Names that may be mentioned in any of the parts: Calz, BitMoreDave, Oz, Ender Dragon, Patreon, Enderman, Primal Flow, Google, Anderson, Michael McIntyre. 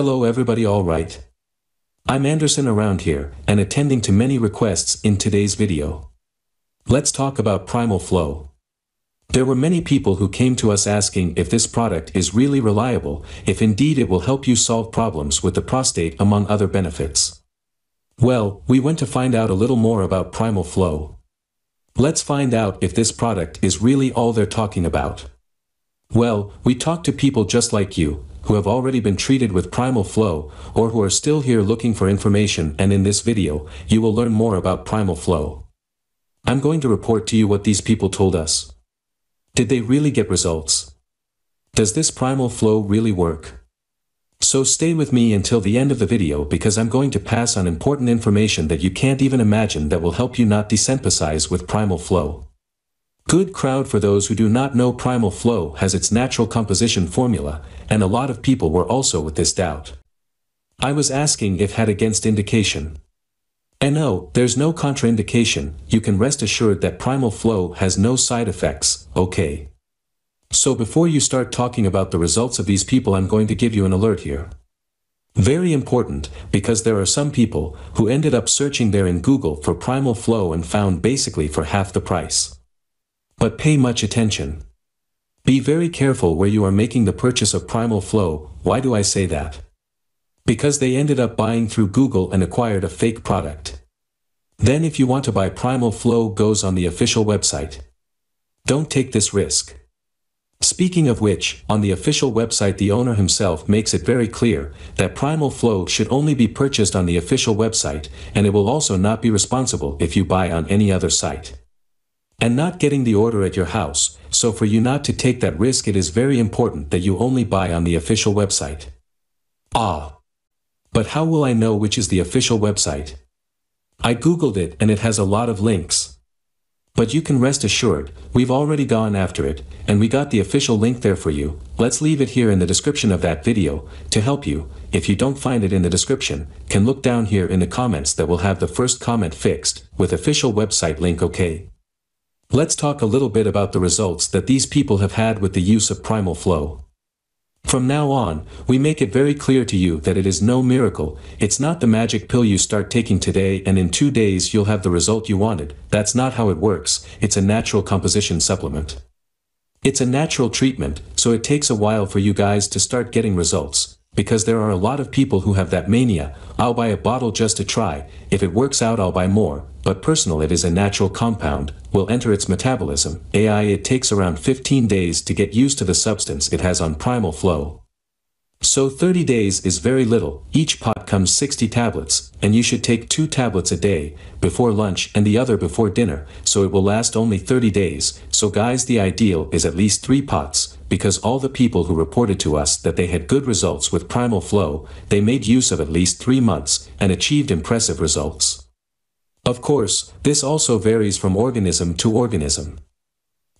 Hello everybody, alright. I'm Anderson around here, and attending to many requests in today's video. Let's talk about Primal Flow. There were many people who came to us asking if this product is really reliable, if indeed it will help you solve problems with the prostate among other benefits. Well, we went to find out a little more about Primal Flow. Let's find out if this product is really all they're talking about. Well, we talked to people just like you, who have already been treated with Primal Flow, or who are still here looking for information, and in this video, you will learn more about Primal Flow. I'm going to report to you what these people told us. Did they really get results? Does this Primal Flow really work? So stay with me until the end of the video, because I'm going to pass on important information that you can't even imagine that will help you not desensitize with Primal Flow. Good crowd, for those who do not know, Primal Flow has its natural composition formula, and a lot of people were also with this doubt. I was asking if had against indication. And no, there's no contraindication, you can rest assured that Primal Flow has no side effects, okay. So before you start talking about the results of these people, I'm going to give you an alert here. Very important, because there are some people who ended up searching there in Google for Primal Flow and found basically for half the price. But pay much attention. Be very careful where you are making the purchase of Primal Flow. Why do I say that? Because they ended up buying through Google and acquired a fake product. Then if you want to buy Primal Flow, goes on the official website. Don't take this risk. Speaking of which, on the official website the owner himself makes it very clear that Primal Flow should only be purchased on the official website, and it will also not be responsible if you buy on any other site. And not getting the order at your house, so for you not to take that risk, it is very important that you only buy on the official website. Ah. But how will I know which is the official website? I googled it and it has a lot of links. But you can rest assured, we've already gone after it, and we got the official link there for you. Let's leave it here in the description of that video, to help you. If you don't find it in the description, can look down here in the comments that will have the first comment fixed, with official website link, okay? Let's talk a little bit about the results that these people have had with the use of Primal Flow. From now on, we make it very clear to you that it is no miracle, it's not the magic pill you start taking today and in 2 days you'll have the result you wanted. That's not how it works, it's a natural composition supplement. It's a natural treatment, so it takes a while for you guys to start getting results, because there are a lot of people who have that mania, I'll buy a bottle just to try, if it works out I'll buy more, but personal it is a natural compound, will enter its metabolism, it takes around 15 days to get used to the substance it has on Primal Flow. So 30 days is very little, each pot comes 60 tablets, and you should take 2 tablets a day, before lunch and the other before dinner, so it will last only 30 days, so guys the ideal is at least 3 pots, because all the people who reported to us that they had good results with Primal Flow, they made use of at least 3 months, and achieved impressive results. Of course, this also varies from organism to organism.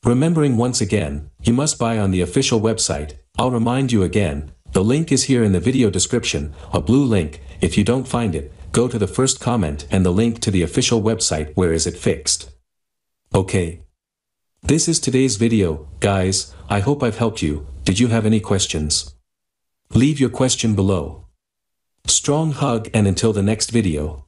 Remembering once again, you must buy on the official website, I'll remind you again, the link is here in the video description, a blue link. If you don't find it, go to the first comment and the link to the official website where is it fixed. Okay. This is today's video, guys, I hope I've helped you. Did you have any questions? Leave your question below. Strong hug and until the next video.